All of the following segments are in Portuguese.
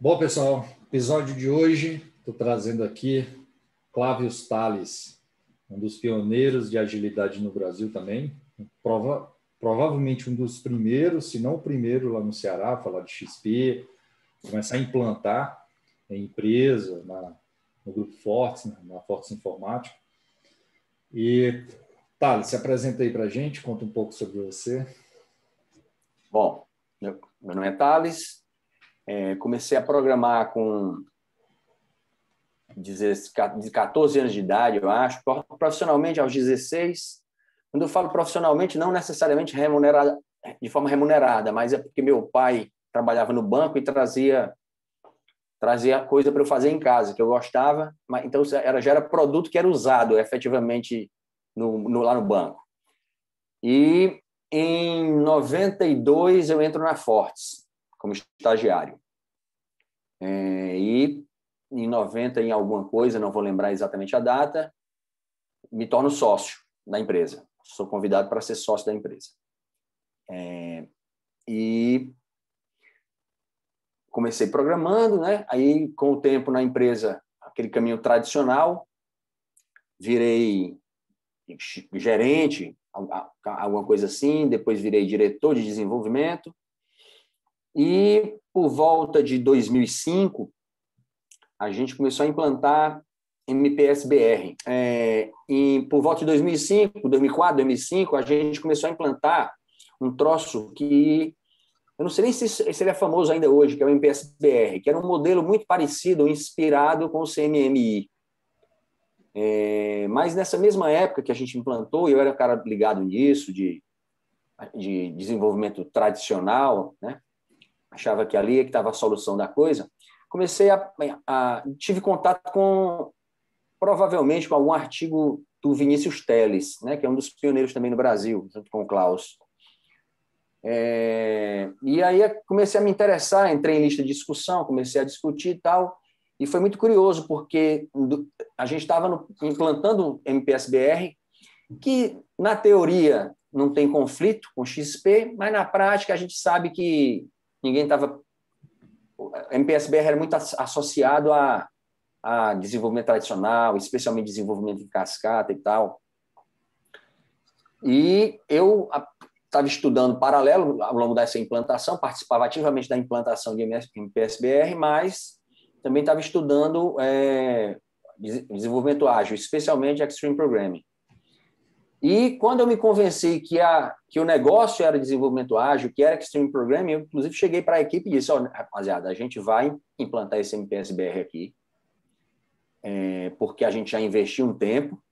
Bom, pessoal, episódio de hoje, estou trazendo aqui Clavius Tales, um dos pioneiros de agilidade no Brasil também, provavelmente um dos primeiros, se não o primeiro lá no Ceará, falar de XP, começar a implantar em empresa, no grupo Fortes, na Fortes Informática. E, Thales, se apresenta aí para a gente, conta um pouco sobre você. Bom, meu nome é Thales, comecei a programar com 14 anos de idade, eu acho, profissionalmente aos 16. Quando eu falo profissionalmente, não necessariamente de forma remunerada, mas é porque meu pai trabalhava no banco e trazia coisa para eu fazer em casa, que eu gostava, mas então já era produto que era usado efetivamente lá no banco. E em 92 eu entro na Fortes como estagiário. E em 90 em alguma coisa, não vou lembrar exatamente a data, me torno sócio da empresa. Sou convidado para ser sócio da empresa. E comecei programando, né? Aí, com o tempo na empresa, aquele caminho tradicional, virei gerente, alguma coisa assim, depois virei diretor de desenvolvimento. E, por volta de 2005, a gente começou a implantar MPS-BR. E por volta de 2005, a gente começou a implantar um troço que eu não sei nem se ele é famoso ainda hoje, que é o MPS-BR, que era um modelo muito parecido, inspirado com o CMMI. Mas nessa mesma época que a gente implantou, eu era um cara ligado nisso, de desenvolvimento tradicional, né? Achava que ali é que estava a solução da coisa. Comecei tive contato provavelmente com algum artigo do Vinícius Teles, né? Que é um dos pioneiros também no Brasil, junto com o Klaus. E aí comecei a me interessar, entrei em lista de discussão, comecei a discutir e tal, e foi muito curioso, porque a gente estava implantando MPS-BR, que na teoria não tem conflito com XP, mas na prática a gente sabe que ninguém estava... MPS-BR era muito associado a desenvolvimento tradicional, especialmente desenvolvimento em cascata e tal, e eu... Estava estudando paralelo ao longo dessa implantação, participava ativamente da implantação de MPS-BR, mas também estava estudando desenvolvimento ágil, especialmente Extreme Programming. E quando eu me convenci que o negócio era desenvolvimento ágil, que era Extreme Programming, eu inclusive cheguei para a equipe e disse: olha, rapaziada, a gente vai implantar esse MPS-BR aqui, porque a gente já investiu um tempo,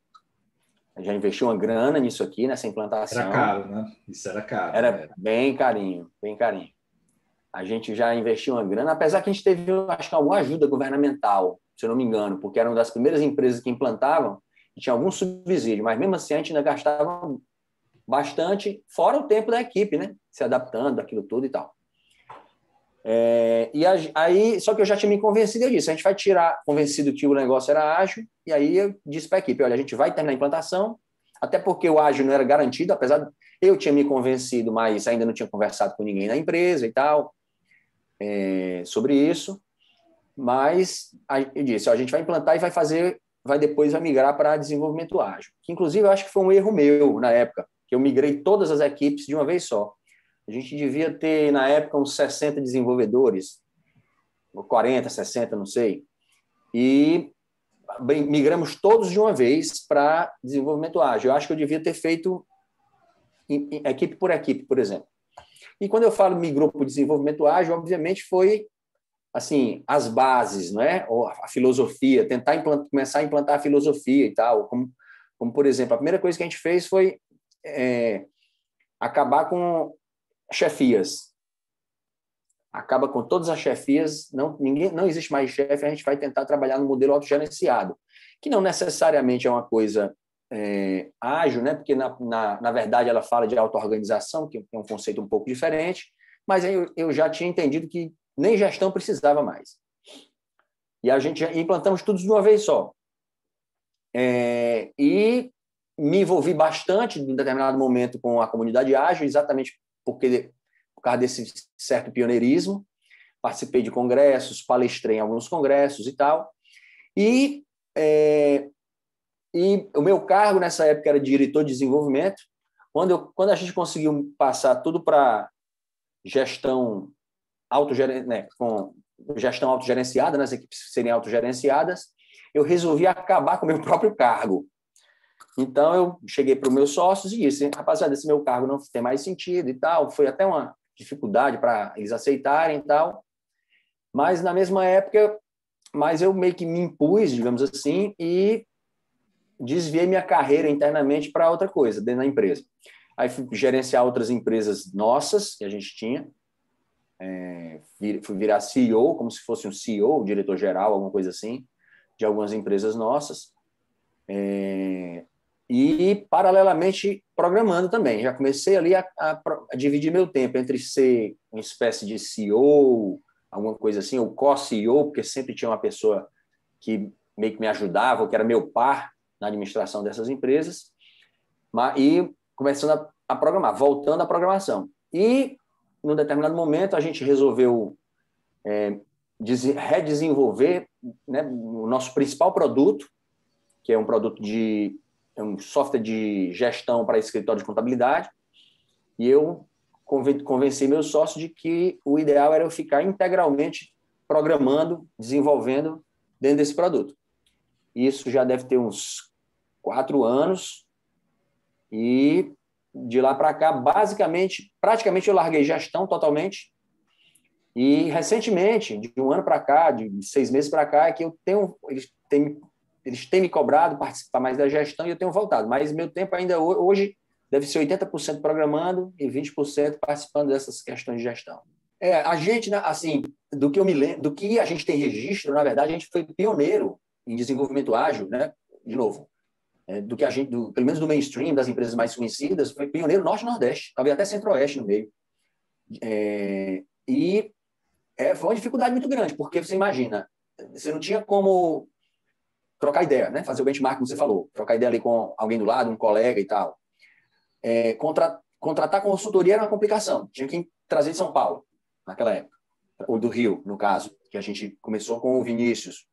já investiu uma grana nisso aqui, nessa implantação. Era caro, né? Isso era caro. Era bem carinho, bem carinho. A gente já investiu uma grana, apesar que a gente teve, acho que, alguma ajuda governamental, se eu não me engano, porque era uma das primeiras empresas que implantavam e tinha algum subsídio, mas mesmo assim a gente ainda gastava bastante, fora o tempo da equipe, né? Se adaptando, aquilo tudo e tal. E aí, só que eu já tinha me convencido disso, a gente vai tirar, convencido que o negócio era ágil, e aí eu disse para a equipe: olha, a gente vai terminar a implantação, até porque o ágil não era garantido, apesar de eu tinha me convencido, mas ainda não tinha conversado com ninguém na empresa e tal, sobre isso, mas eu disse: ó, a gente vai implantar e vai depois migrar para desenvolvimento ágil, que inclusive eu acho que foi um erro meu na época, que eu migrei todas as equipes de uma vez só. A gente devia ter, na época, uns 60 desenvolvedores, ou 40, 60, não sei. E migramos todos de uma vez para desenvolvimento ágil. Eu acho que eu devia ter feito equipe, por exemplo. E quando eu falo migrou para o desenvolvimento ágil, obviamente foi assim, as bases, não é? Ou a filosofia, tentar começar a implantar a filosofia e tal. Como, por exemplo, a primeira coisa que a gente fez foi acabar com chefias. Acaba com todas as chefias, não existe mais chefe, a gente vai tentar trabalhar no modelo autogerenciado, que não necessariamente é uma coisa ágil, né? Porque na verdade ela fala de auto-organização, que é um conceito um pouco diferente, mas eu já tinha entendido que nem gestão precisava mais. E a gente implantamos tudo de uma vez só. E me envolvi bastante, em determinado momento, com a comunidade ágil, exatamente porque, por causa desse certo pioneirismo. Participei de congressos, palestrei em alguns congressos e tal. E o meu cargo, nessa época, era de diretor de desenvolvimento. Quando a gente conseguiu passar tudo para gestão autogerenciada, né? As equipes serem autogerenciadas, eu resolvi acabar com o meu próprio cargo. Então, eu cheguei para os meus sócios e disse, rapaziada, esse meu cargo não tem mais sentido e tal. Foi até uma dificuldade para eles aceitarem e tal. Mas, na mesma época, eu meio que me impus, digamos assim, e desviei minha carreira internamente para outra coisa, dentro da empresa. Aí fui gerenciar outras empresas nossas, que a gente tinha. Fui virar CEO, como se fosse um CEO, diretor-geral, alguma coisa assim, de algumas empresas nossas. E, paralelamente, programando também. Já comecei ali a dividir meu tempo entre ser uma espécie de CEO, alguma coisa assim, ou co-CEO, porque sempre tinha uma pessoa que meio que me ajudava, ou que era meu par na administração dessas empresas, e começando a programar, voltando à programação. E, num determinado momento, a gente resolveu redesenvolver, né, o nosso principal produto, que é um produto de... um software de gestão para escritório de contabilidade, e eu convenci meu sócio de que o ideal era eu ficar integralmente programando, desenvolvendo dentro desse produto. Isso já deve ter uns 4 anos, e de lá para cá, praticamente eu larguei gestão totalmente, e recentemente, de um ano para cá, de 6 meses para cá, é que eles têm me cobrado participar mais da gestão e eu tenho voltado. Mas meu tempo ainda hoje deve ser 80% programando e 20% participando dessas questões de gestão. A gente, assim, do que a gente tem registro, na verdade, a gente foi pioneiro em desenvolvimento ágil, né? De novo, do que a gente, pelo menos do mainstream, das empresas mais conhecidas, foi pioneiro norte e nordeste, talvez até centro-oeste no meio. Foi uma dificuldade muito grande, porque você imagina, você não tinha como trocar ideia, né? Fazer o benchmark, como você falou, trocar ideia ali com alguém do lado, um colega e tal. Contratar consultoria era uma complicação, tinha que trazer de São Paulo, naquela época, ou do Rio, no caso, que a gente começou com o Vinícius.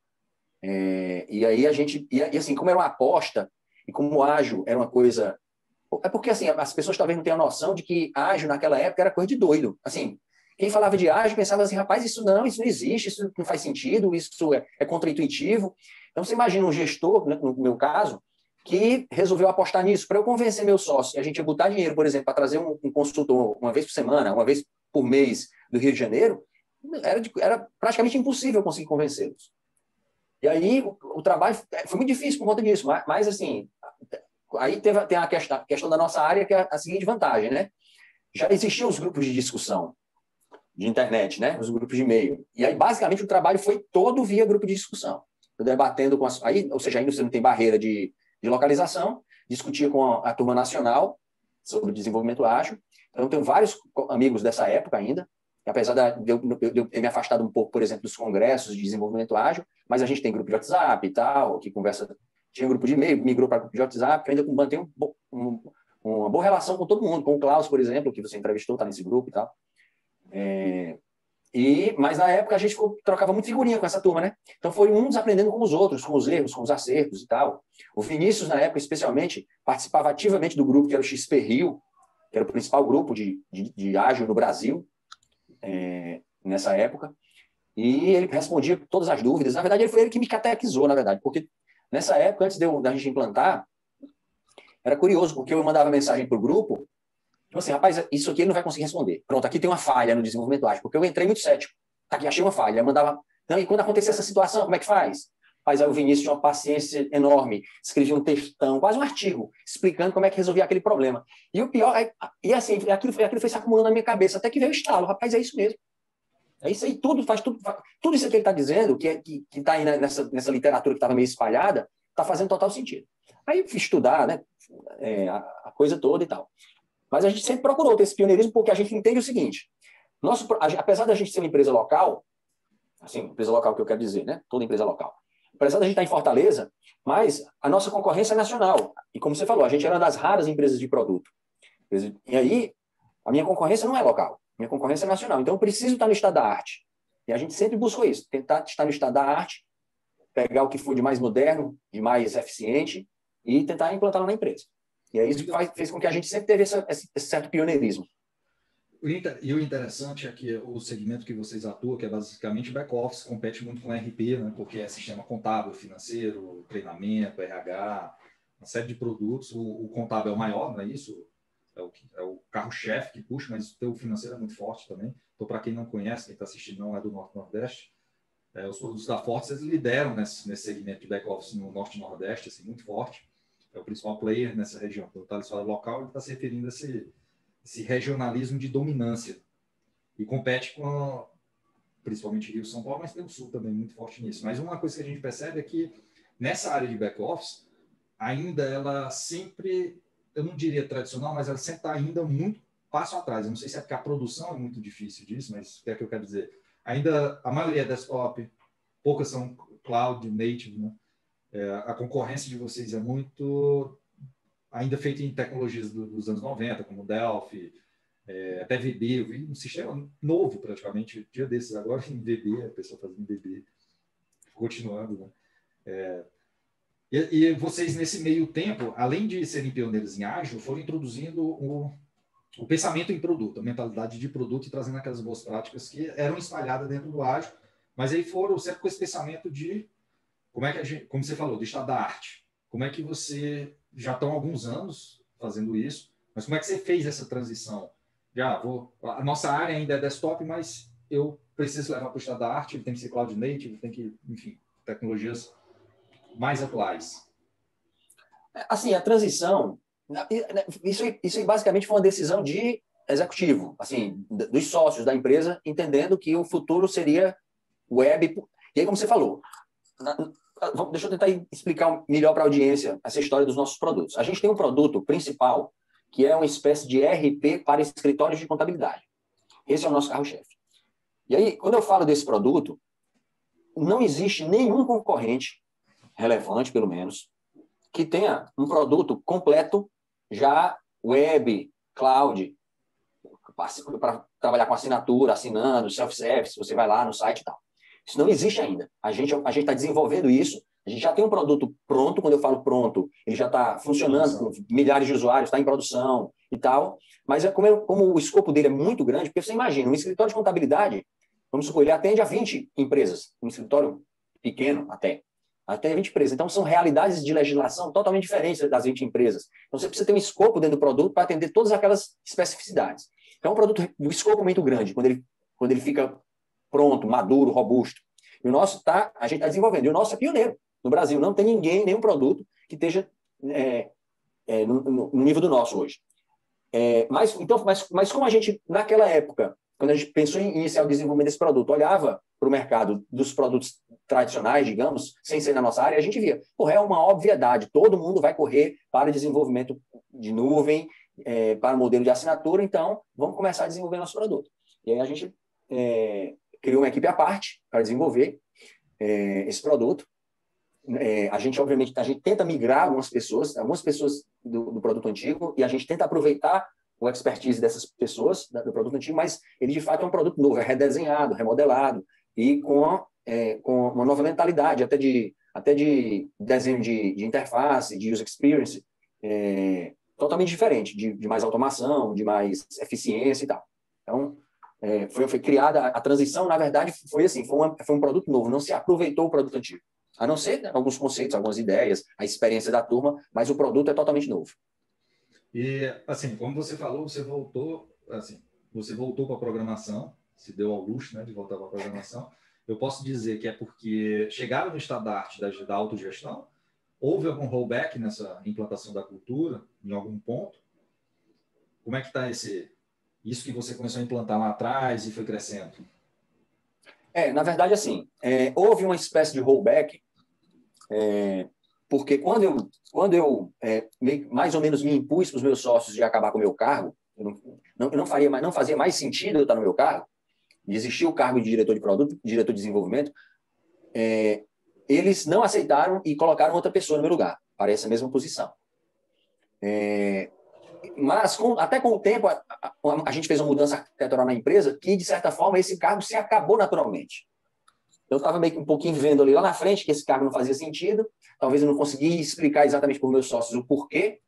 E aí a gente, assim, como era uma aposta, e como o ágil era uma coisa... É porque, assim, as pessoas talvez não tenham noção de que ágil naquela época era coisa de doido, assim... Quem falava de ágil pensava assim, rapaz, isso não existe, isso não faz sentido, isso é contraintuitivo. Então, você imagina um gestor, no meu caso, que resolveu apostar nisso. Para eu convencer meu sócio, a gente ia botar dinheiro, por exemplo, para trazer um consultor uma vez por semana, uma vez por mês do Rio de Janeiro, era praticamente impossível conseguir convencê-los. E aí, o trabalho foi muito difícil por conta disso, mas assim, aí tem a questão da nossa área, que é a seguinte vantagem, né? Já existiam os grupos de discussão de internet, né? Os grupos de e-mail. E aí, basicamente, o trabalho foi todo via grupo de discussão. Eu debatendo com ou seja, ainda você não tem barreira de localização, discutia com a turma nacional sobre desenvolvimento ágil. Então, eu tenho vários amigos dessa época ainda, que, apesar de eu ter me afastado um pouco, por exemplo, dos congressos de desenvolvimento ágil, mas a gente tem grupo de WhatsApp e tal, que conversa... Tinha um grupo de e-mail, migrou para grupo de WhatsApp, que eu ainda mantenho uma boa relação com todo mundo, com o Klaus, por exemplo, que você entrevistou, está nesse grupo e tal. Mas na época a gente trocava muito figurinha com essa turma, né? Então foi uns aprendendo com os outros, com os erros, com os acertos e tal. O Vinícius, na época, especialmente, participava ativamente do grupo que era o XP Rio, que era o principal grupo de ágil no Brasil, nessa época. E ele respondia todas as dúvidas. Na verdade, foi ele que me catequizou, na verdade, porque nessa época, antes da gente implantar, era curioso, porque eu mandava mensagem para o grupo. Então, assim, rapaz, isso aqui ele não vai conseguir responder. Pronto, aqui tem uma falha no desenvolvimento ágil, porque eu entrei muito cético. Aqui achei uma falha, eu mandava... Não, e quando acontecer essa situação, como é que faz? Mas aí o Vinícius tinha uma paciência enorme, escrevia um textão, quase um artigo, explicando como é que resolvia aquele problema. E o pior... assim, aquilo foi se acumulando na minha cabeça, até que veio o estalo. Rapaz, é isso mesmo. É isso aí, tudo isso que ele está dizendo, que está aí nessa literatura que estava meio espalhada, está fazendo total sentido. Aí eu fui estudar, né, a coisa toda e tal. Mas a gente sempre procurou ter esse pioneirismo, porque a gente entende o seguinte, apesar da gente ser uma empresa local, assim, empresa local que eu quero dizer, né? Toda empresa local, Apesar da gente estar em Fortaleza, mas a nossa concorrência é nacional. E como você falou, a gente era uma das raras empresas de produto. E aí, a minha concorrência não é local, minha concorrência é nacional. Então, eu preciso estar no estado da arte. E a gente sempre buscou isso, tentar estar no estado da arte, pegar o que for de mais moderno, de mais eficiente e tentar implantá-lo na empresa. E aí isso fez com que a gente sempre teve esse certo pioneirismo. E o interessante é que o segmento que vocês atuam, que é basicamente back-office, compete muito com RP, né? Porque é sistema contábil, financeiro, treinamento, RH, uma série de produtos. O contábil é o maior, não é isso? É o carro-chefe que puxa, mas o teu financeiro é muito forte também. Então, para quem não conhece, quem está assistindo não é do Norte Nordeste, os produtos da Fortes, eles lideram nesse segmento de back-office no Norte Nordeste, assim, muito forte. É o principal player nessa região. Quando o Thales fala local, ele está se referindo a esse regionalismo de dominância. E compete com, principalmente, Rio e São Paulo, mas tem o Sul também muito forte nisso. Mas uma coisa que a gente percebe é que, nessa área de back-office, ainda ela sempre, eu não diria tradicional, mas ela sempre está ainda muito passo atrás. Eu não sei se é porque a produção é muito difícil disso, mas o que é que eu quero dizer? Ainda a maioria é desktop, poucas são cloud, native, né? A concorrência de vocês é muito ainda feita em tecnologias dos anos 90, como Delphi, até VB. Eu vi um sistema novo praticamente, dia desses agora, em VB, a pessoa fazendo VB, continuando, né? E vocês, nesse meio tempo, além de serem pioneiros em ágil, foram introduzindo o pensamento em produto, a mentalidade de produto e trazendo aquelas boas práticas que eram espalhadas dentro do ágil, mas aí foram sempre com esse pensamento de como é que a gente, como você falou, do estado da arte. Como é que você já estão há alguns anos fazendo isso, mas como é que você fez essa transição? A nossa área ainda é desktop, mas eu preciso levar para o estado da arte, ele tem que ser cloud native, tem que, enfim, tecnologias mais atuais. Assim, a transição, isso basicamente foi uma decisão de executivo, assim, dos sócios da empresa, entendendo que o futuro seria web. E aí, como você falou, deixa eu tentar explicar melhor para a audiência essa história dos nossos produtos. A gente tem um produto principal que é uma espécie de RP para escritórios de contabilidade. Esse é o nosso carro-chefe. E aí, quando eu falo desse produto, não existe nenhum concorrente, relevante pelo menos, que tenha um produto completo já web, cloud, para trabalhar com assinatura, assinando, self-service, você vai lá no site e tal. Isso não existe ainda. A gente está desenvolvendo isso. A gente já tem um produto pronto. Quando eu falo pronto, ele já está funcionando com milhares de usuários, está em produção e tal. Mas como o escopo dele é muito grande, porque você imagina, um escritório de contabilidade, vamos supor, ele atende a 20 empresas. Um escritório pequeno até 20 empresas. Então, são realidades de legislação totalmente diferentes das 20 empresas. Então, você precisa ter um escopo dentro do produto para atender todas aquelas especificidades. Então, é um produto de escopo muito grande, quando ele fica pronto, maduro, robusto. E o nosso a gente está desenvolvendo. E o nosso é pioneiro. No Brasil não tem ninguém, nenhum produto que esteja no nível do nosso hoje. Mas como a gente, naquela época, quando a gente pensou em iniciar o desenvolvimento desse produto, olhava para o mercado dos produtos tradicionais, digamos, sem ser na nossa área, a gente via, é uma obviedade, todo mundo vai correr para desenvolvimento de nuvem, para modelo de assinatura, então vamos começar a desenvolver nosso produto. E aí a gente criou uma equipe à parte para desenvolver esse produto. A gente tenta migrar algumas pessoas do produto antigo, e a gente tenta aproveitar o expertise dessas pessoas do produto antigo, mas ele, de fato, é um produto novo, é redesenhado, remodelado, e com uma nova mentalidade, até de desenho de interface, de user experience, totalmente diferente, de mais automação, de mais eficiência e tal. Então, foi criada a transição, na verdade, foi assim, foi um produto novo, não se aproveitou o produto antigo, a não ser alguns conceitos, algumas ideias, a experiência da turma, mas o produto é totalmente novo. E, assim, como você falou, você voltou para a programação, se deu ao luxo, né, de voltar para a programação. Eu posso dizer que é porque chegaram no estado da arte da autogestão, houve algum rollback nessa implantação da cultura, em algum ponto? Como é que está isso que você começou a implantar lá atrás e foi crescendo? Na verdade, assim, houve uma espécie de rollback, porque quando eu mais ou menos me impus para os meus sócios de acabar com o meu cargo, não fazia mais sentido eu estar no meu cargo, desistir o cargo de diretor de produto, diretor de desenvolvimento, eles não aceitaram e colocaram outra pessoa no meu lugar, para essa mesma posição. Mas, até com o tempo, a gente fez uma mudança arquitetural na empresa que, de certa forma, esse cargo se acabou naturalmente. Eu estava meio que um pouquinho vendo ali lá na frente que esse cargo não fazia sentido, talvez eu não conseguia explicar exatamente para os meus sócios o porquê,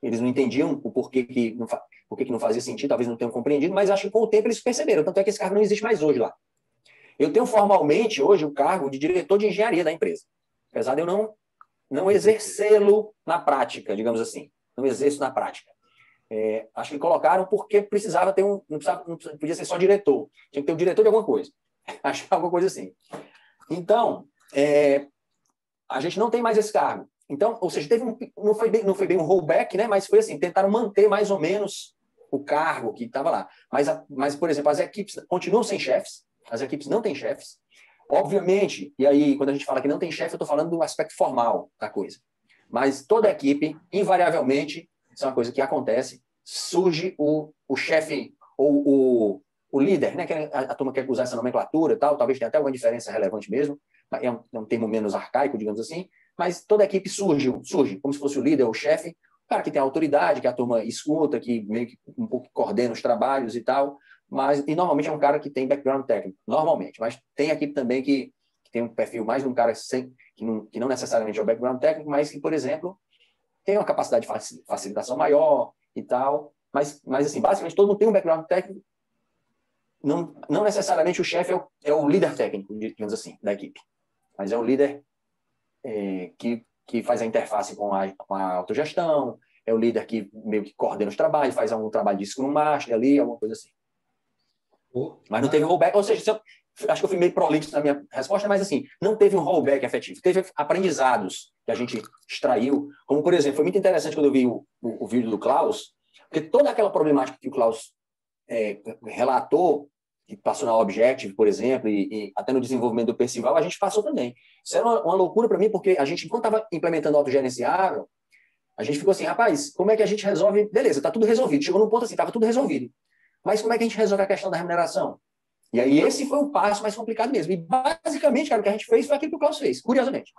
eles não entendiam o porquê que não fazia sentido, talvez não tenham compreendido, mas acho que com o tempo eles perceberam, tanto é que esse cargo não existe mais hoje lá. Eu tenho formalmente hoje o cargo de diretor de engenharia da empresa, apesar de eu não exercê-lo na prática, digamos assim. Não exerço na prática. Acho que colocaram porque precisava ter um... não podia ser só diretor. Tinha que ter um diretor de alguma coisa. Acho que alguma coisa assim. Então, a gente não tem mais esse cargo. Então, ou seja, teve um, não foi bem um rollback, né? Mas foi assim, tentaram manter mais ou menos o cargo que estava lá. Mas, por exemplo, as equipes continuam sem chefes. As equipes não têm chefes. Obviamente, e aí quando a gente fala que não tem chefe, eu estou falando do aspecto formal da coisa. Mas toda a equipe, invariavelmente, isso é uma coisa que acontece, surge o chefe ou o líder, né? Que a turma quer usar essa nomenclatura e tal, talvez tenha até alguma diferença relevante mesmo, é um termo menos arcaico, digamos assim, mas toda a equipe surge como se fosse o líder ou o chefe, o cara que tem autoridade, que a turma escuta, que meio que um pouco coordena os trabalhos e tal, mas e normalmente é um cara que tem background técnico, normalmente, mas tem equipe também que tem um perfil mais de um cara que não necessariamente é o background técnico, mas que, por exemplo, tem uma capacidade de facilitação maior e tal, mas assim, basicamente todo mundo tem um background técnico, não necessariamente o chefe é o líder técnico, digamos assim, da equipe, mas é o líder que faz a interface com a autogestão, é o líder que meio que coordena os trabalhos, faz algum trabalho de Scrum Master ali, alguma coisa assim. Mas não teve rollback, ou seja, acho que eu fui meio prolixo na minha resposta, mas assim, não teve um rollback efetivo, teve aprendizados que a gente extraiu, como por exemplo, foi muito interessante quando eu vi o vídeo do Klaus, porque toda aquela problemática que o Klaus relatou, que passou na Objective, por exemplo, e até no desenvolvimento do Percival, a gente passou também. Isso era uma loucura para mim, porque a gente, enquanto estava implementando o autogerenciável, a gente ficou assim, rapaz, como é que a gente resolve? Beleza, está tudo resolvido, chegou num ponto assim, estava tudo resolvido. Mas como é que a gente resolve a questão da remuneração? E aí esse foi o passo mais complicado mesmo. E basicamente, cara, o que a gente fez foi aquilo que o Klaus fez, curiosamente.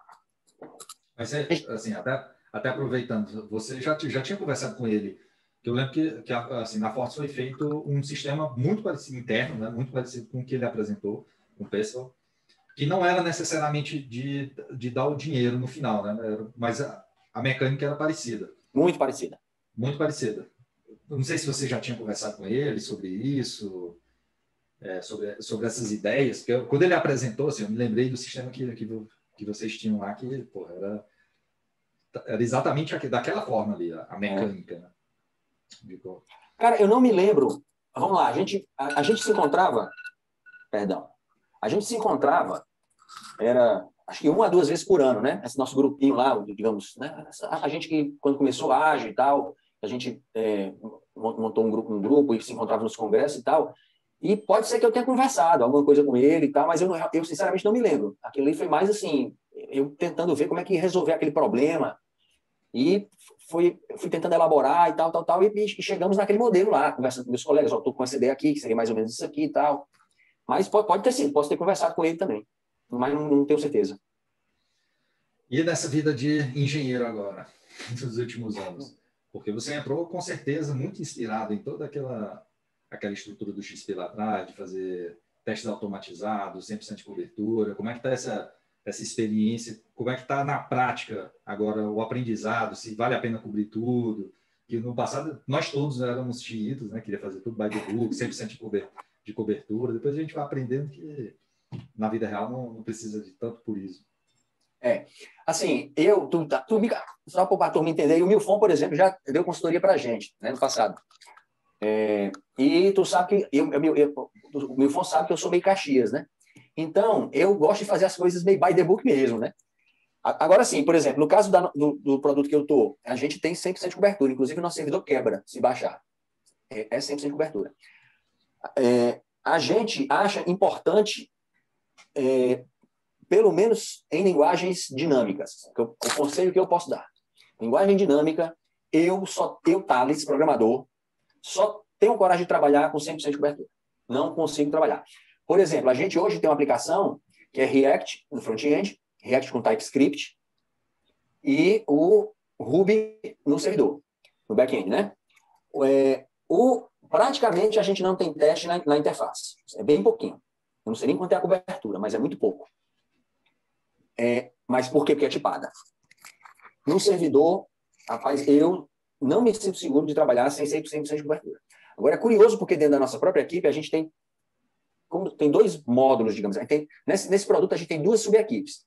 Mas, assim, até aproveitando, você já tinha conversado com ele, que eu lembro que assim, na Fortes foi feito um sistema muito parecido, interno, né? Muito parecido com o que ele apresentou, com o pessoal, que não era necessariamente de dar o dinheiro no final, né? Mas a mecânica era parecida. Muito parecida. Muito parecida. Não sei se você já tinha conversado com ele sobre isso, sobre essas ideias. Porque quando ele apresentou, assim, eu me lembrei do sistema que vocês tinham lá, que porra, era exatamente daquela forma ali, a mecânica. Né? Cara, eu não me lembro. Vamos lá, a gente se encontrava... Perdão. A gente se encontrava, acho que 1 a 2 vezes por ano, né? Esse nosso grupinho lá, digamos, né? A gente que, quando começou a Ágil e tal... A gente montou um grupo e se encontrava nos congressos e tal. E pode ser que eu tenha conversado alguma coisa com ele e tal, mas eu sinceramente não me lembro. Aquilo ali foi mais assim, eu tentando ver como é que resolver aquele problema. E fui tentando elaborar e tal. E chegamos naquele modelo lá, conversando com meus colegas. Estou com essa ideia aqui, que seria mais ou menos isso aqui e tal. Mas pode ter sido, posso ter conversado com ele também. Mas não tenho certeza. E nessa vida de engenheiro agora, nos últimos anos? Porque você entrou, com certeza, muito inspirado em toda aquela estrutura do XP lá atrás, de fazer testes automatizados, 100% de cobertura. Como é que está essa experiência? Como é que está na prática agora o aprendizado? Se vale a pena cobrir tudo? Que no passado, nós todos éramos chiitos, né? Queria fazer tudo by the book, 100% de cobertura. Depois a gente vai aprendendo que na vida real não precisa de tanto purismo. Assim, só para o turma entender, o Milfont, por exemplo, já deu consultoria para a gente, né, no passado. E tu sabe que, o Milfont sabe que eu sou meio Caxias, né? Então, eu gosto de fazer as coisas meio by the book mesmo, né? Agora sim, por exemplo, no caso do produto que eu estou, a gente tem 100% de cobertura, inclusive o nosso servidor quebra, se baixar. É 100% de cobertura. A gente acha importante... pelo menos em linguagens dinâmicas, que o conselho que eu posso dar. Linguagem dinâmica, eu, Thales, programador, só tenho coragem de trabalhar com 100% de cobertura. Não consigo trabalhar. Por exemplo, a gente hoje tem uma aplicação que é React, no front-end, React com TypeScript e o Ruby no servidor, no back-end, né? Praticamente a gente não tem teste na interface. É bem pouquinho. Eu não sei nem quanto é a cobertura, mas é muito pouco. Mas por quê? Porque é tipada. No servidor, rapaz, eu não me sinto seguro de trabalhar sem 100% de cobertura. Agora, é curioso porque dentro da nossa própria equipe, a gente tem, dois módulos, digamos. Nesse produto, a gente tem duas sub-equipes.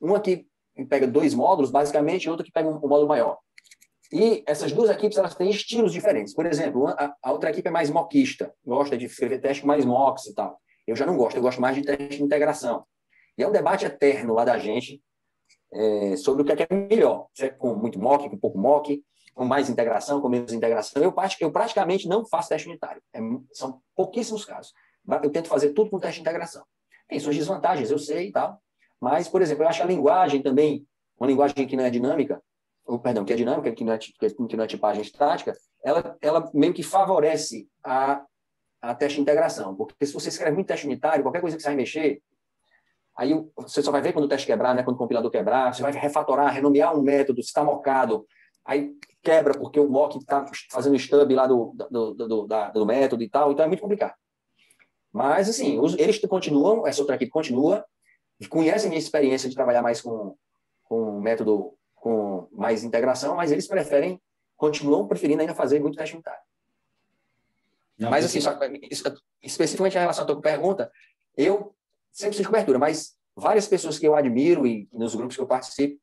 Uma que pega dois módulos, basicamente, e outra que pega um módulo maior. E essas duas equipes, elas têm estilos diferentes. Por exemplo, a outra equipe é mais mockista, gosta de escrever teste mais mocks e tal. Eu já não gosto, eu gosto mais de teste de integração. E é um debate eterno lá da gente, sobre o que é melhor, se é com muito mock, com pouco mock, com mais integração, com menos integração. Eu praticamente não faço teste unitário. São pouquíssimos casos. Eu tento fazer tudo com teste de integração. Tem suas desvantagens, eu sei e tal. Mas, por exemplo, eu acho a linguagem também, uma linguagem que não é dinâmica, que é dinâmica, que não é tipagem estática, ela meio que favorece a teste de integração. Porque se você escreve muito teste unitário, qualquer coisa que você vai mexer, aí você só vai ver quando o teste quebrar, né? Quando o compilador quebrar, você vai refatorar, renomear um método, se está mockado, aí quebra porque o mock está fazendo stub lá do método e tal, então é muito complicado. Mas, assim, eles continuam, essa outra equipe continua, conhecem a minha experiência de trabalhar mais com método, com mais integração, mas eles continuam preferindo ainda fazer muito teste unitário. Mas, assim, especificamente em relação à tua pergunta, eu sempre fiz cobertura, mas várias pessoas que eu admiro e nos grupos que eu participo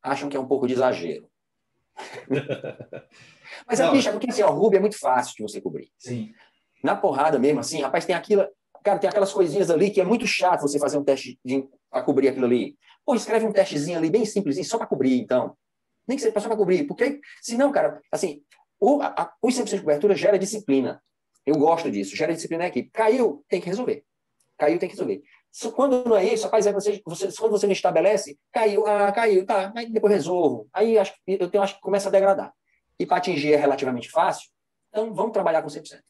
acham que é um pouco de exagero. Mas não, é porque assim, o Ruby é muito fácil de você cobrir. Sim. Na porrada mesmo, assim, rapaz, tem aquilo... Cara, tem aquelas coisinhas ali que é muito chato você fazer um teste para cobrir aquilo ali. Pô, escreve um testezinho ali bem simplesinho, só para cobrir, então. Nem que seja só para cobrir, porque senão, cara, assim, os 100% de cobertura gera disciplina. Eu gosto disso, gera disciplina na equipe. Caiu, tem que resolver. Caiu, tem que resolver. Quando não é isso, rapaz, quando você não estabelece, caiu, tá, mas depois resolvo. Aí acho que começa a degradar. E para atingir é relativamente fácil, então vamos trabalhar com 100%.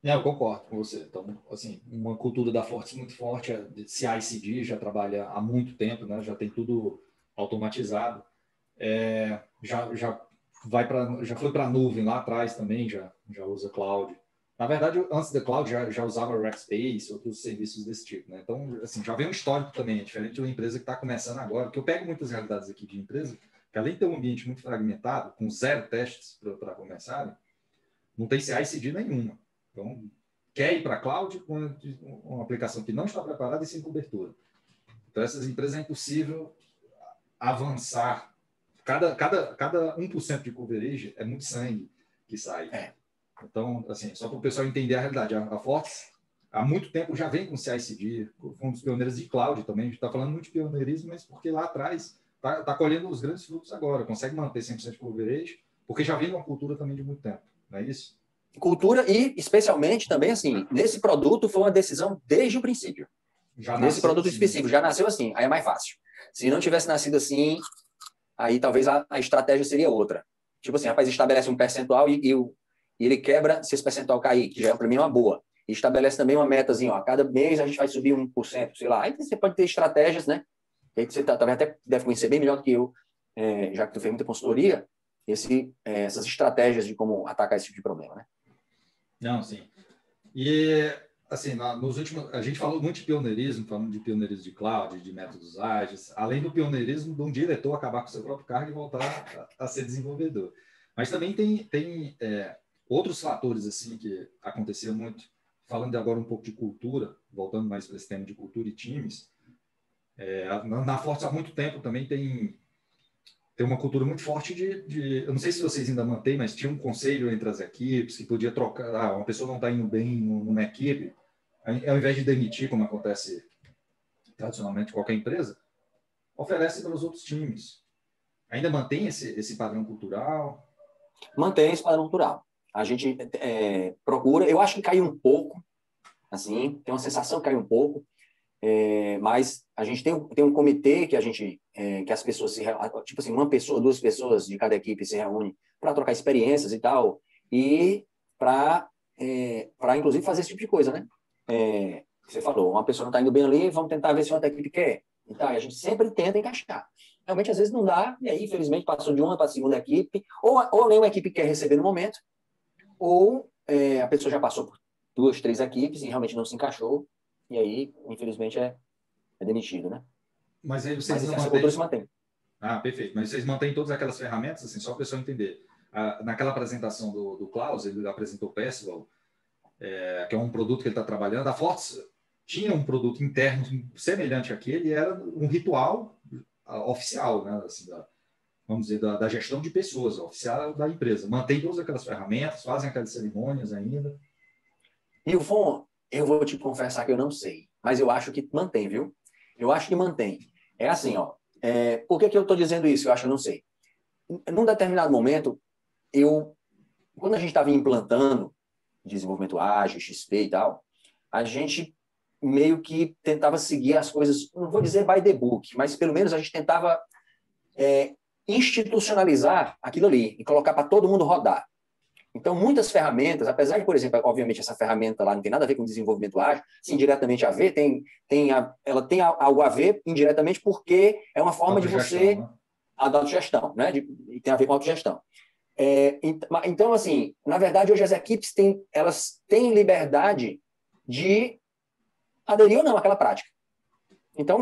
Eu concordo com você. Então, assim, uma cultura da Fortes muito forte, CI/CD já trabalha há muito tempo, né? Já tem tudo automatizado. Já foi para a nuvem lá atrás também, já usa cloud. Na verdade, antes da cloud já usava Rackspace, outros serviços desse tipo, né? Então, assim, já vem um histórico também, é diferente de uma empresa que está começando agora, porque eu pego muitas realidades aqui de empresa, que além de ter um ambiente muito fragmentado, com zero testes para começarem, não tem CI/CD nenhuma. Então, quer ir para a cloud com uma aplicação que não está preparada e sem cobertura. Então, essas empresas é impossível avançar. Cada 1% de coverage é muito sangue que sai. Então, assim, só para o pessoal entender a realidade. A Fortes, há muito tempo, já vem com CI/CD, foi um dos pioneiros de cloud também. A gente está falando muito de pioneirismo, mas porque lá atrás está colhendo os grandes frutos agora. Consegue manter 100% de coverage, porque já vem uma cultura também de muito tempo. Não é isso? Cultura e, especialmente, também, assim, nesse produto foi uma decisão desde o princípio. Nesse produto específico, já nasceu assim, aí é mais fácil. Se não tivesse nascido assim, aí talvez a estratégia seria outra. Tipo assim, rapaz, estabelece um percentual e ele quebra se esse percentual cair, que já é, para mim, uma boa. E estabelece também uma metazinha, ó, a cada mês a gente vai subir 1%, sei lá. Aí você pode ter estratégias, né? Aí você talvez até deve conhecer bem melhor do que eu, já que tu fez muita consultoria, essas estratégias de como atacar esse tipo de problema, né? Não, sim. E, assim, a gente falou muito de pioneirismo, falando de pioneirismo de cloud, de métodos ágeis, além do pioneirismo de um diretor acabar com seu próprio cargo e voltar a ser desenvolvedor. Mas também tem outros fatores, assim, que aconteciam muito. Falando agora um pouco de cultura, voltando mais para esse tema de cultura e times, na Fortes há muito tempo também tem uma cultura muito forte eu não sei se vocês ainda mantêm, mas tinha um conselho entre as equipes que podia trocar. Uma pessoa não está indo bem numa equipe, ao invés de demitir, como acontece tradicionalmente em qualquer empresa, oferece para os outros times. Ainda mantém esse padrão cultural? Mantém esse padrão cultural. A gente procura, eu acho que caiu um pouco, assim, tem uma sensação que caiu um pouco, mas a gente tem um comitê que que as pessoas se reúnem, tipo assim, uma pessoa, duas pessoas de cada equipe se reúnem para trocar experiências e tal, e para inclusive fazer esse tipo de coisa, né? Você falou, uma pessoa não está indo bem ali, vamos tentar ver se uma técnica quer. Então, a gente sempre tenta encaixar. Realmente, às vezes não dá, e aí, infelizmente, passou de uma para a segunda equipe, ou nem uma equipe quer receber no momento, ou a pessoa já passou por 2, 3 equipes e realmente não se encaixou, e aí, infelizmente, é demitido, né? Mas aí vocês mantêm. Ah, perfeito. Mas vocês mantêm todas aquelas ferramentas, assim, só para a pessoa entender. Ah, naquela apresentação do Klaus, ele apresentou o Percival, que é um produto que ele está trabalhando. A Fortes tinha um produto interno semelhante àquele, era um ritual oficial, né? Assim, vamos dizer, da gestão de pessoas, oficial da empresa. Mantém todas aquelas ferramentas, fazem aquelas cerimônias ainda. Milfont, eu vou te confessar que eu não sei, mas eu acho que mantém, viu? Eu acho que mantém. É assim, ó. Por que eu estou dizendo isso? Eu acho que eu não sei. Num determinado momento, quando a gente estava implantando desenvolvimento ágil, XP e tal, a gente meio que tentava seguir as coisas, não vou dizer by the book, mas pelo menos a gente tentava institucionalizar aquilo ali e colocar para todo mundo rodar. Então, muitas ferramentas, apesar de, por exemplo, obviamente essa ferramenta lá não tem nada a ver com desenvolvimento ágil, sim, diretamente a ver, ela tem algo a ver indiretamente porque é uma forma de você... Né? A da autogestão, né? Tem a ver com autogestão. Então, assim, na verdade, hoje as equipes elas têm liberdade de aderir ou não àquela prática. Então,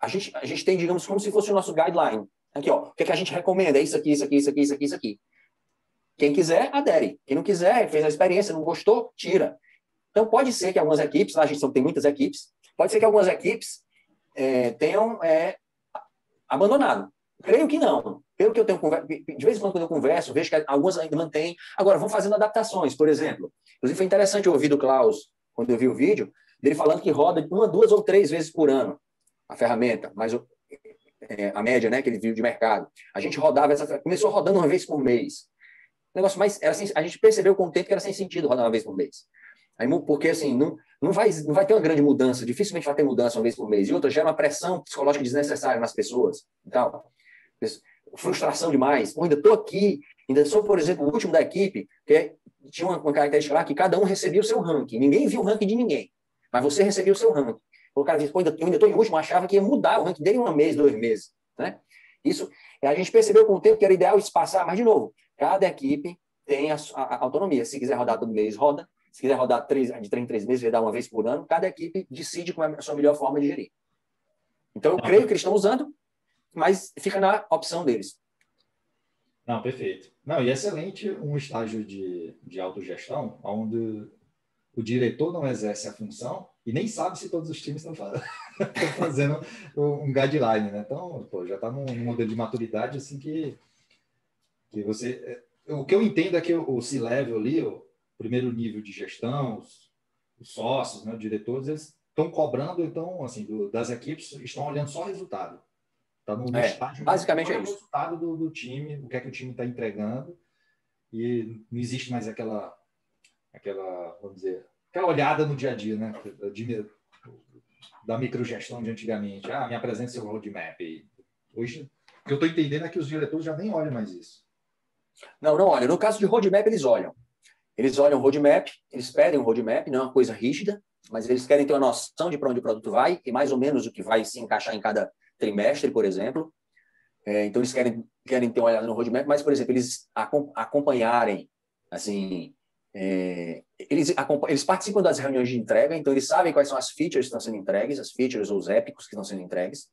a gente tem, digamos, como se fosse o nosso guideline. Aqui, ó, o que, é que a gente recomenda? É isso aqui, isso aqui, isso aqui, isso aqui, isso aqui. Quem quiser, adere. Quem não quiser, fez a experiência, não gostou, tira. Então, pode ser que algumas equipes, lá a gente tem muitas equipes, pode ser que algumas equipes tenham abandonado. Creio que não. Pelo que eu tenho conversa, de vez em quando eu converso, vejo que algumas ainda mantêm. Agora, vão fazendo adaptações, por exemplo. Inclusive, foi interessante ouvir do Klaus, quando eu vi o vídeo, dele falando que roda 1, 2 ou 3 vezes por ano a ferramenta, mas a média, né, que ele viu de mercado. A gente rodava, começou rodando uma vez por mês. O negócio, mas a gente percebeu com o tempo que era sem sentido rodar uma vez por mês. Aí, porque, assim, não vai ter uma grande mudança, dificilmente vai ter mudança uma vez por mês. E outra, gera uma pressão psicológica desnecessária nas pessoas e tal. Frustração demais. Ainda estou aqui, ainda sou, por exemplo, o último da equipe, que tinha uma característica lá que cada um recebia o seu ranking. Ninguém viu o ranking de ninguém, mas você recebia o seu ranking. O cara disse, eu ainda estou em último, achava que ia mudar o ranking dele em um mês, 2 meses. Né? Isso, a gente percebeu com o tempo que era ideal espaçar, mas, de novo, cada equipe tem a autonomia. Se quiser rodar todo mês, roda. Se quiser rodar de 3 em 3 meses, vai dar uma vez por ano. Cada equipe decide qual é a sua melhor forma de gerir. Então, eu creio que eles estão usando, mas fica na opção deles. Não, perfeito. Não, e excelente um estágio de autogestão, onde o diretor não exerce a função e nem sabe se todos os times estão fazendo um guideline, né? Então, pô, já está num modelo de maturidade assim que você... O que eu entendo é que o C-Level ali... primeiro nível de gestão, os sócios, né, os diretores, eles estão cobrando, então, assim, das equipes, estão olhando só o resultado. Está no estágio, basicamente é isso. O resultado do time, o que é que o time está entregando, e não existe mais aquela, vamos dizer, aquela olhada no dia a dia, né, da microgestão de antigamente. Ah, me apresenta seu roadmap. E hoje, o que eu estou entendendo é que os diretores já nem olham mais isso. Não olham. No caso de roadmap, eles olham. Eles olham o roadmap, eles pedem um roadmap, não é uma coisa rígida, mas eles querem ter uma noção de para onde o produto vai e mais ou menos o que vai se encaixar em cada trimestre, por exemplo. Então, eles querem ter uma olhada no roadmap, mas, por exemplo, eles acompanharem, assim, eles participam das reuniões de entrega, então eles sabem quais são as features que estão sendo entregues, as features ou os épicos que estão sendo entregues,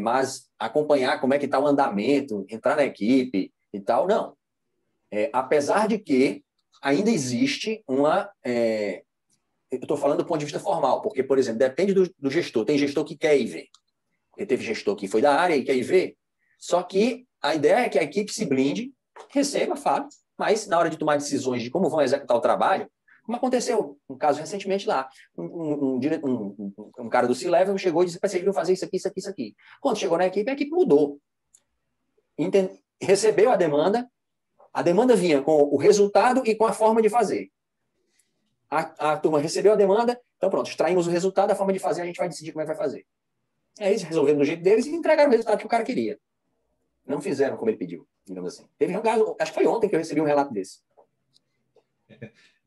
mas acompanhar como é que está o andamento, entrar na equipe e tal, não. Apesar de que ainda existe uma... eu estou falando do ponto de vista formal, porque, por exemplo, depende do gestor. Tem gestor que quer ir ver. Porque teve gestor que foi da área e quer ir ver. Só que a ideia é que a equipe se blinde, receba, fale, mas na hora de tomar decisões de como vão executar o trabalho, como aconteceu um caso recentemente lá, um cara do C-Level chegou e disse, vocês vão fazer isso aqui, isso aqui, isso aqui. Quando chegou na equipe, a equipe mudou. Recebeu a demanda. A demanda vinha com o resultado e com a forma de fazer. A turma recebeu a demanda, então pronto, extraímos o resultado, a forma de fazer, a gente vai decidir como é que vai fazer. Aí eles resolveram do jeito deles e entregaram o resultado que o cara queria. Não fizeram como ele pediu, digamos assim. Teve um caso, acho que foi ontem que eu recebi um relato desse.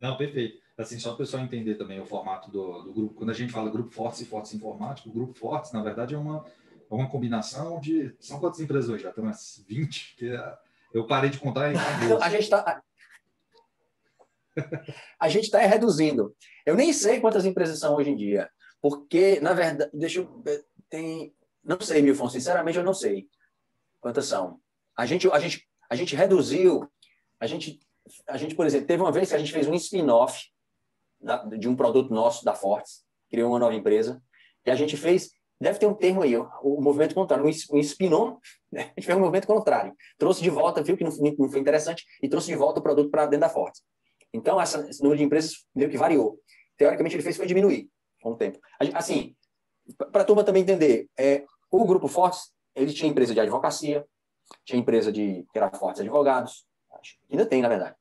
Não, perfeito. assim, só para o pessoal entender também o formato do grupo. Quando a gente fala grupo Fortes e Fortes Informática, o grupo Fortes, na verdade, é uma combinação de... São quantas empresas hoje? Já tem umas 20, que eu parei de contar. A gente está reduzindo. Eu nem sei quantas empresas são hoje em dia, porque, na verdade, não sei, Milfont, sinceramente eu não sei quantas são. A gente reduziu, a gente, por exemplo, teve uma vez que a gente fez um spin-off de um produto nosso, da Fortes, criou uma nova empresa, e a gente fez, deve ter um termo aí, o movimento contrário, um spin-on, né? A gente fez um movimento contrário, trouxe de volta, viu que não foi interessante, e trouxe de volta o produto para dentro da Fortes. Então, esse número de empresas meio que variou. Teoricamente, ele fez foi diminuir com o tempo. Assim, para a turma também entender, o Grupo Fortes, ele tinha empresa de advocacia, tinha empresa que era Fortes Advogados, ainda tem, na verdade.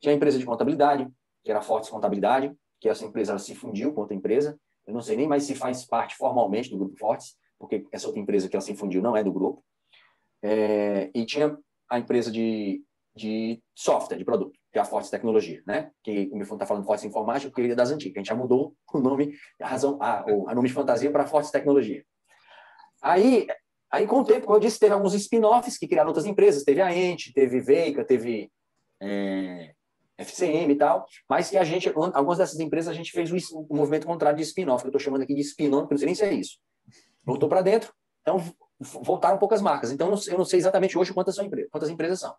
Tinha empresa de contabilidade, que era Fortes Contabilidade, que essa empresa ela se fundiu com outra empresa. Eu não sei nem mais se faz parte formalmente do Grupo Fortes, porque essa outra empresa que ela se fundiu não é do grupo. E tinha a empresa de software, de produto, que é a Fortes Tecnologia, né? Que o Milfont está falando Fortes Informática, porque ele é das antigas. A gente já mudou o nome, o nome de fantasia para Fortes Tecnologia. Aí, com o tempo, como eu disse, teve alguns spin-offs que criaram outras empresas. Teve a Ente, teve Veica, teve FCM e tal. Mas que algumas dessas empresas, a gente fez o movimento contrário de spin-off, que eu estou chamando aqui de spin-on, porque não sei nem se é isso. Voltou para dentro, então voltaram poucas marcas. Então, eu não sei exatamente hoje quantas empresas são.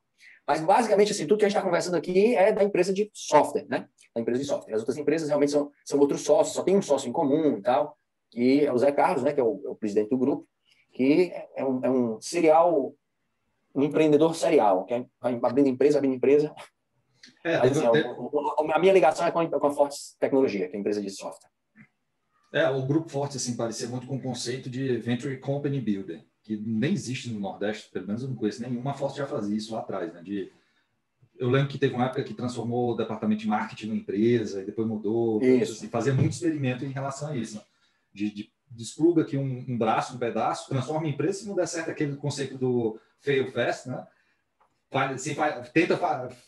Mas, basicamente, assim, tudo que a gente está conversando aqui é da empresa de software, né? Da empresa de software. As outras empresas realmente são outros sócios, só tem um sócio em comum e tal, que é o Zé Carlos, né? Que é o presidente do grupo, que é um empreendedor serial, que é abrindo empresa. A minha ligação é com a Fortes Tecnologia, que é a empresa de software. O Grupo Fortes, assim, parecia muito com o conceito de Venture Company Builder, que nem existe no Nordeste, pelo menos eu não conheço nenhuma. A Fortes já fazia isso lá atrás, né? Eu lembro que teve uma época que transformou o departamento de marketing numa empresa, e depois mudou. Isso. Assim, fazia muito experimento em relação a isso, né? Despluga aqui um braço, um pedaço, transforma em empresa. Se não der certo aquele conceito do fail fast, né? Tenta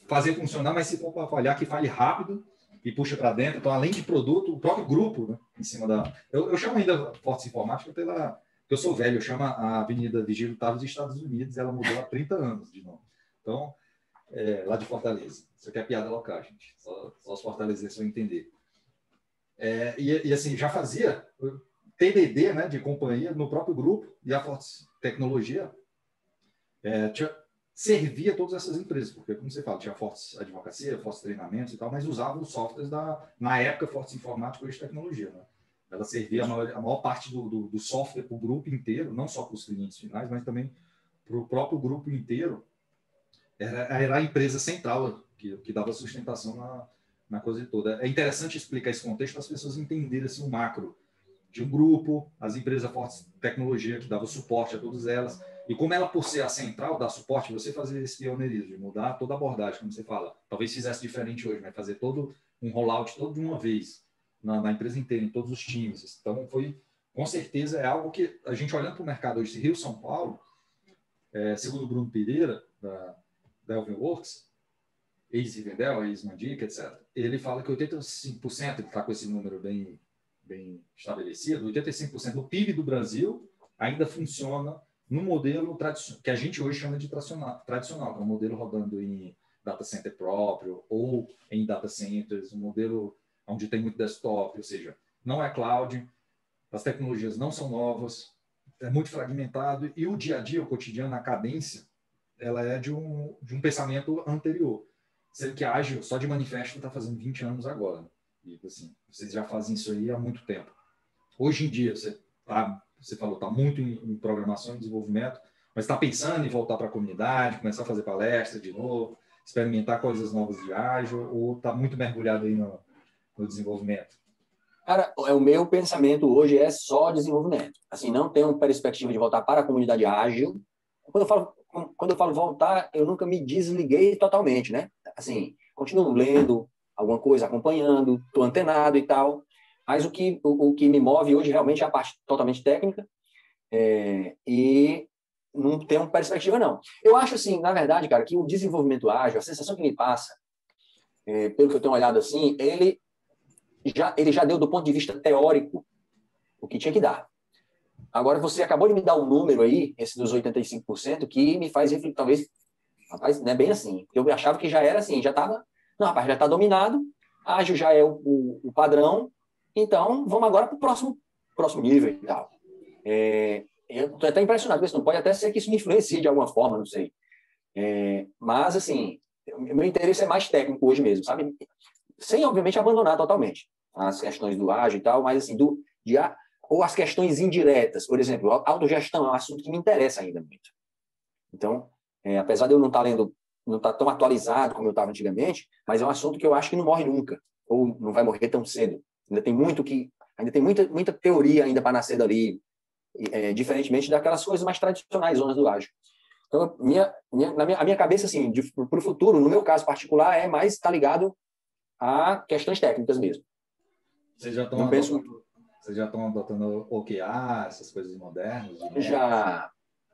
fazer funcionar, mas se for para falhar, que falhe rápido e puxa para dentro. Então, além de produto, o próprio grupo, né? Em cima da... Eu chamo ainda Fortes Informática pela... Eu sou velho, eu chamo a Avenida Vigílio Távio dos Estados Unidos, ela mudou há 30 anos de nome. Então, lá de Fortaleza. Isso aqui é piada local, gente. Só os fortalezenses vão entender. Assim, já fazia TDD, né, de companhia no próprio grupo, e a Fortes Tecnologia servia todas essas empresas, porque, como você fala, tinha Fortes Advocacia, Fortes Treinamentos e tal, mas usava os softwares na época, Fortes Informática e Tecnologia, né? Ela servia a maior parte do software para o grupo inteiro, não só para os clientes finais, mas também para o próprio grupo inteiro. Era a empresa central que dava sustentação na coisa toda. É interessante explicar esse contexto para as pessoas entenderem assim, o macro de um grupo, as empresas Fortes Tecnologia, que dava suporte a todas elas, e como ela, por ser a central, dá suporte, você fazer esse pioneirismo, de mudar toda a abordagem, como você fala. Talvez fizesse diferente hoje, mas fazer todo um rollout, todo de uma vez, na empresa inteira, em todos os times. Então, com certeza, é algo que a gente, olhando para o mercado hoje de Rio, São Paulo, segundo o Bruno Pereira, da Elvenworks, ex-Rivendell, ex-Mandica, etc., ele fala que 85%, ele está com esse número bem estabelecido, 85% do PIB do Brasil ainda funciona no modelo que a gente hoje chama de tradicional, que é um modelo rodando em data center próprio ou em data centers, um modelo onde tem muito desktop, ou seja, não é cloud, as tecnologias não são novas, é muito fragmentado, e o dia a dia, o cotidiano, a cadência, ela é de um pensamento anterior. Sendo que a Ágil, só de manifesto, está fazendo 20 anos agora. E, assim, vocês já fazem isso aí há muito tempo. Hoje em dia, você falou, está muito em programação e desenvolvimento, mas está pensando em voltar para a comunidade, começar a fazer palestra de novo, experimentar coisas novas de Ágil, ou está muito mergulhado aí no desenvolvimento? Cara, o meu pensamento hoje é só desenvolvimento. Assim, não tenho perspectiva de voltar para a comunidade ágil. Quando eu falo voltar, eu nunca me desliguei totalmente, né? Assim, continuo lendo alguma coisa, acompanhando, estou antenado e tal. Mas o que me move hoje realmente é a parte totalmente técnica. E não tenho perspectiva, não. Eu acho, assim, na verdade, cara, que o desenvolvimento ágil, a sensação que me passa, pelo que eu tenho olhado assim, ele... ele já deu do ponto de vista teórico o que tinha que dar. Agora, você acabou de me dar um número aí, esse dos 85%, que me faz refletir, talvez, rapaz, não é bem assim. Eu achava que já era assim, já estava... Não, rapaz, já está dominado, ágil já é o padrão, então vamos agora para o próximo nível e tal. Eu estou até impressionado com isso, não pode até ser que isso me influencie de alguma forma, não sei. Mas, assim, meu interesse é mais técnico hoje mesmo, sabe? Sem, obviamente, abandonar totalmente as questões do ágil e tal, mas, assim, ou as questões indiretas. Por exemplo, autogestão é um assunto que me interessa ainda muito. Então, apesar de eu não estar lendo, não estar tão atualizado como eu estava antigamente, mas é um assunto que eu acho que não morre nunca, ou não vai morrer tão cedo. Ainda tem muita teoria ainda para nascer dali, diferentemente daquelas coisas mais tradicionais, zonas do ágil. Então, a minha cabeça, assim, para o futuro, no meu caso particular, é mais estar ligado a questões técnicas mesmo. Vocês já estão adotando OKR, essas coisas modernas? Já,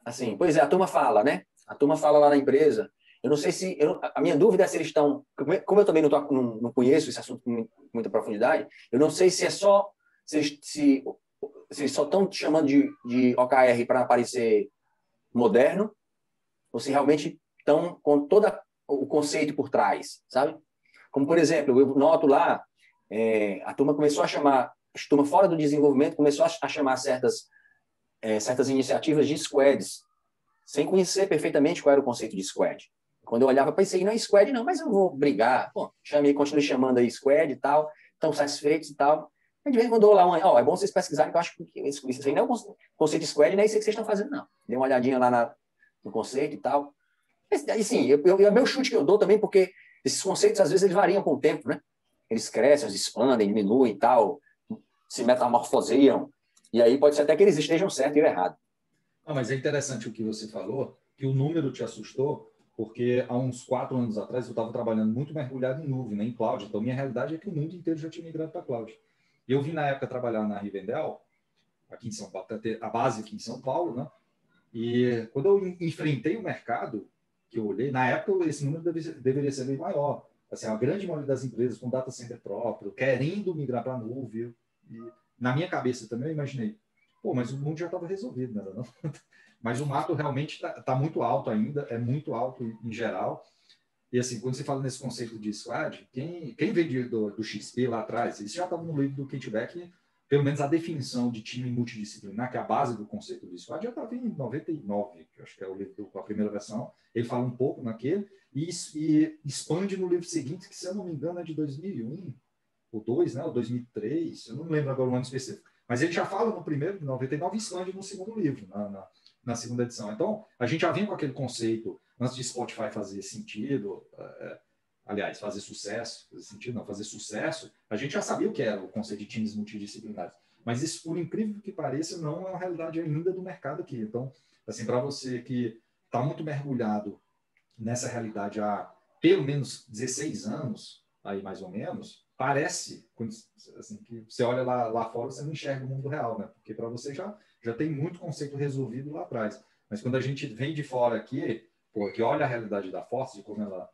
assim, pois é, a turma fala, né? A turma fala lá na empresa. Eu não sei se... a minha dúvida é se eles estão... Como eu também não conheço esse assunto com muita profundidade, eu não sei se é só... Se só estão te chamando de OKR para parecer moderno, ou se realmente estão com todo o conceito por trás, sabe? Como, por exemplo, eu noto lá, a turma começou a chamar... A turma fora do desenvolvimento começou a chamar certas iniciativas de squads, sem conhecer perfeitamente qual era o conceito de squad. Quando eu olhava, pensei, não é squad não, mas eu vou brigar. Bom, continuei chamando aí squad e tal, estão satisfeitos e tal. Aí de vez em quando eu lá, é bom vocês pesquisarem, que eu acho que isso aí não é o conceito de squad, não é isso que vocês estão fazendo, não. Dei uma olhadinha lá no conceito e tal. Mas, assim, é o meu chute que eu dou também, porque esses conceitos, às vezes, eles variam com o tempo, né? Eles crescem, eles expandem, diminuem e tal, se metamorfoseiam. E aí pode ser até que eles estejam certo e eu errado. Ah, mas é interessante o que você falou, que o número te assustou, porque há uns 4 anos atrás eu estava trabalhando muito mergulhado em nuvem, né, em cloud. Então, minha realidade é que o mundo inteiro já tinha migrado para cloud. Eu vim, na época, trabalhar na Rivendell, aqui em São Paulo, para ter a base aqui em São Paulo, né? E quando eu enfrentei o mercado, que eu olhei, na época esse número deveria ser bem maior. Assim, a grande maioria das empresas com data center próprio, querendo migrar para a nuvem. E na minha cabeça também eu imaginei, pô, mas o mundo já estava resolvido, né? Não? Mas o mato realmente está muito alto ainda, é muito alto em geral. E assim, quando você fala nesse conceito de squad, quem veio do XP lá atrás, isso já estava no livro do Kit Beck, pelo menos a definição de time multidisciplinar, que é a base do conceito do squad, já estava em 99, que eu acho que é o livro com a primeira versão. Ele fala um pouco naquele e expande no livro seguinte, que se eu não me engano é de 2001, ou 2, né? Ou 2003, eu não lembro agora o ano específico. Mas ele já fala no primeiro, de 99, e expande no segundo livro, na segunda edição. Então, a gente já vinha com aquele conceito... Antes de Spotify fazer sentido, aliás, fazer sucesso, a gente já sabia o que era o conceito de times multidisciplinares. Mas isso, por incrível que pareça, não é uma realidade ainda do mercado aqui. Então, assim, para você que está muito mergulhado nessa realidade há pelo menos 16 anos, aí mais ou menos, parece, assim, que você olha lá fora, você não enxerga o mundo real, né? Porque para você já tem muito conceito resolvido lá atrás. Mas quando a gente vem de fora aqui... Porque olha a realidade da Fortes, de como ela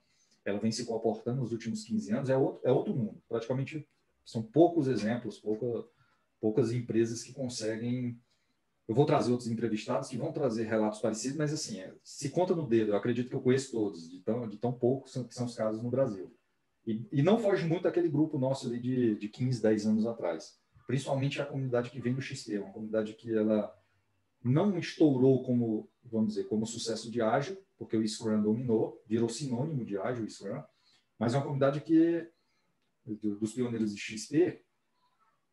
vem se comportando nos últimos 15 anos, é outro mundo. Praticamente são poucos exemplos, poucas empresas que conseguem... Eu vou trazer outros entrevistados que vão trazer relatos parecidos, mas assim, se conta no dedo. Eu acredito que eu conheço todos, de tão poucos que são os casos no Brasil. E não foge muito daquele grupo nosso ali de 15, 10 anos atrás. Principalmente a comunidade que vem do XP, uma comunidade que ela não estourou como, vamos dizer, como sucesso de ágil, porque o Scrum dominou, virou sinônimo de ágil o Scrum, mas é uma comunidade que, dos pioneiros de XP,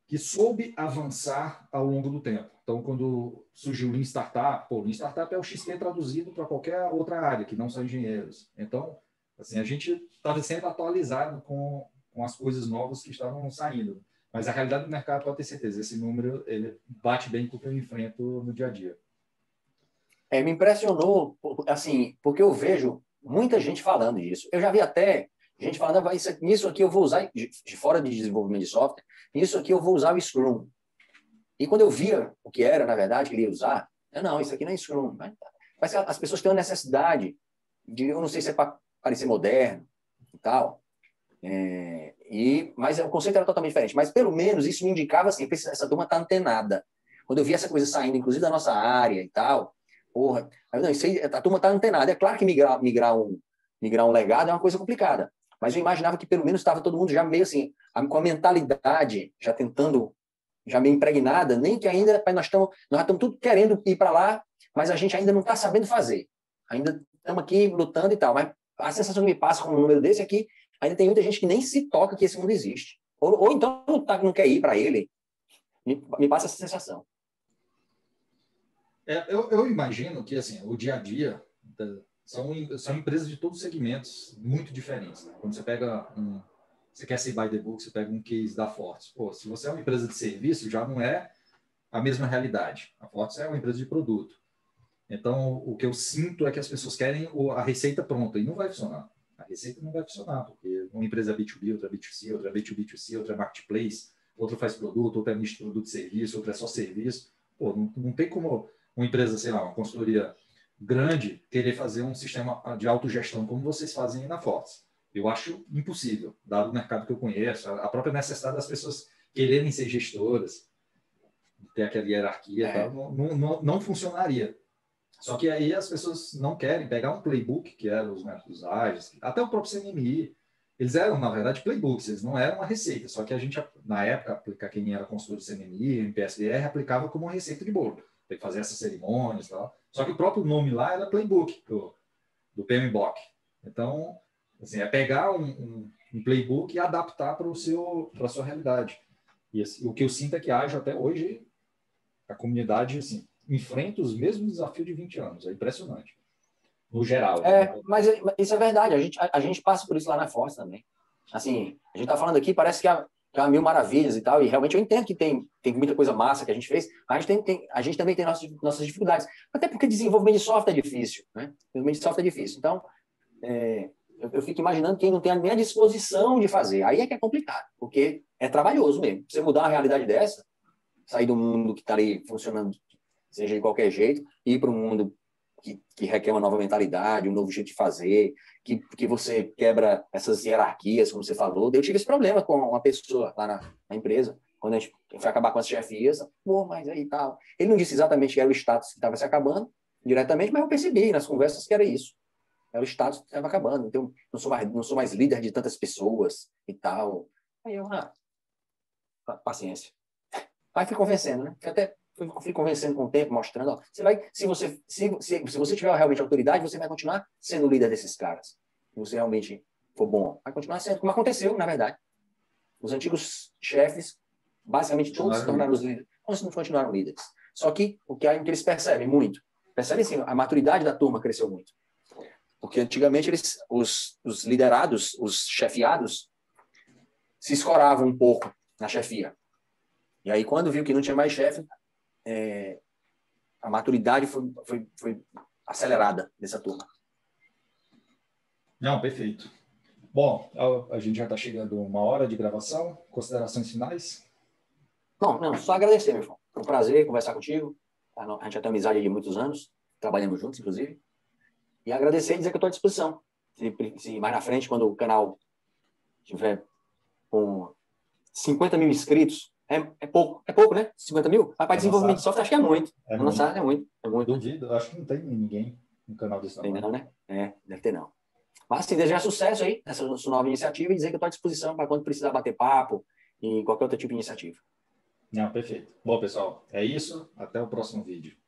que soube avançar ao longo do tempo. Então, quando surgiu o Lean Startup, Lean Startup é o XP traduzido para qualquer outra área, que não são engenheiros. Então, assim, a gente estava sempre atualizado com as coisas novas que estavam saindo. Mas a realidade do mercado, pode ter certeza, esse número ele bate bem com o que eu enfrento no dia a dia. Me impressionou, assim, porque eu vejo muita gente falando disso. Eu já vi até gente falando, nisso aqui eu vou usar, de fora de desenvolvimento de software, nisso aqui eu vou usar o Scrum. E quando eu via o que era, na verdade, que ele ia usar, não, isso aqui não é Scrum. Mas as pessoas têm uma necessidade de, eu não sei se é para parecer moderno e tal. Mas o conceito era totalmente diferente. Mas, pelo menos, isso me indicava assim, essa turma está antenada. Quando eu vi essa coisa saindo, inclusive, da nossa área e tal, porra, não, isso aí, a turma está antenada. É claro que migrar um legado é uma coisa complicada. Mas eu imaginava que, pelo menos, estava todo mundo já meio assim, com a mentalidade, já tentando, já meio impregnada, nem que ainda, nós estamos tudo querendo ir para lá, mas a gente ainda não está sabendo fazer. Ainda estamos aqui lutando e tal. Mas a sensação que me passa com um número desse é que ainda tem muita gente que nem se toca que esse mundo existe. Ou então não quer ir para ele. Me passa essa sensação. Eu imagino que assim, o dia a dia... São empresas de todos os segmentos muito diferentes. Né? Quando você pega você quer ser by the book, você pega um case da Fortes. Pô, se você é uma empresa de serviço, já não é a mesma realidade. A Fortes é uma empresa de produto. Então, o que eu sinto é que as pessoas querem a receita pronta e não vai funcionar. A receita não vai funcionar, porque uma empresa é B2B, outra é B2C, outra é B2B2C, outra é marketplace, outra faz produto, outra é nicho de produto e serviço, outra é só serviço. Pô, não tem como uma empresa, sei lá, uma consultoria grande, querer fazer um sistema de autogestão como vocês fazem aí na Fortes. Eu acho impossível, dado o mercado que eu conheço, a própria necessidade das pessoas quererem ser gestoras, ter aquela hierarquia, tá? Não funcionaria. Só que aí as pessoas não querem pegar um playbook, que eram os métodos ágeis, até o próprio CMMI, eles eram, na verdade, playbooks, eles não eram uma receita, só que a gente, na época, quem era consultor de CMMI, MPS-BR, aplicava como uma receita de bolo. Tem que fazer essas cerimônias e tal. Só que o próprio nome lá era playbook do PMBOK. Então, assim, é pegar um playbook e adaptar para a sua realidade. E assim, o que eu sinto é que Ágil até hoje, a comunidade assim, enfrenta os mesmos desafios de 20 anos. É impressionante. No geral. Mas isso é verdade. A gente passa por isso lá na Fortes também. Assim, a gente está falando aqui, parece que há mil maravilhas e tal, e realmente eu entendo que tem muita coisa massa que a gente fez, mas a gente também tem nossas dificuldades, até porque desenvolvimento de software é difícil, né? Desenvolvimento de software é difícil, então eu fico imaginando quem não tem nem a disposição de fazer, aí é que é complicado, porque é trabalhoso mesmo, você mudar uma realidade dessa, sair do mundo que está ali funcionando, seja de qualquer jeito, ir para um mundo que requer uma nova mentalidade, um novo jeito de fazer, que você quebra essas hierarquias, como você falou. Eu tive esse problema com uma pessoa lá na empresa, quando a gente foi acabar com as chefias, pô, mas aí tal. Ele não disse exatamente que era o status que estava se acabando diretamente, mas eu percebi nas conversas que era isso. Era o status que estava acabando. Então, não sou mais líder de tantas pessoas e tal. Aí eu, paciência. Aí fui convencendo, né? Fui convencendo com o tempo, mostrando, ó, se você tiver realmente autoridade, você vai continuar sendo líder desses caras. Se você realmente for bom, vai continuar sendo, como aconteceu, na verdade. Os antigos chefes, basicamente todos se tornaram os líderes, todos não continuaram líderes. Só que o que eles percebem muito, percebem sim, a maturidade da turma cresceu muito. Porque antigamente eles, os liderados, os chefiados, se escoravam um pouco na chefia. E aí quando viu que não tinha mais chefe, a maturidade foi acelerada dessa turma. Não, perfeito. Bom, a gente já está chegando a 1 hora de gravação. Considerações finais? Não, só agradecer, meu irmão. Foi um prazer conversar contigo. A gente já tem amizade de muitos anos, trabalhamos juntos, inclusive. E agradecer e dizer que eu estou à disposição. Se mais na frente, quando o canal tiver com 50 mil inscritos, É pouco, né? 50 mil? Mas para desenvolvimento de software, acho que é muito. É muito. Nossa, é muito. Duvido. Acho que não tem ninguém no canal desse tamanho. Tem não, né? Deve ter não. Mas, assim, desejar sucesso aí nessa sua nova iniciativa e dizer que eu estou à disposição para quando precisar bater papo e qualquer outro tipo de iniciativa. Não, perfeito. Bom, pessoal, é isso. Até o próximo vídeo.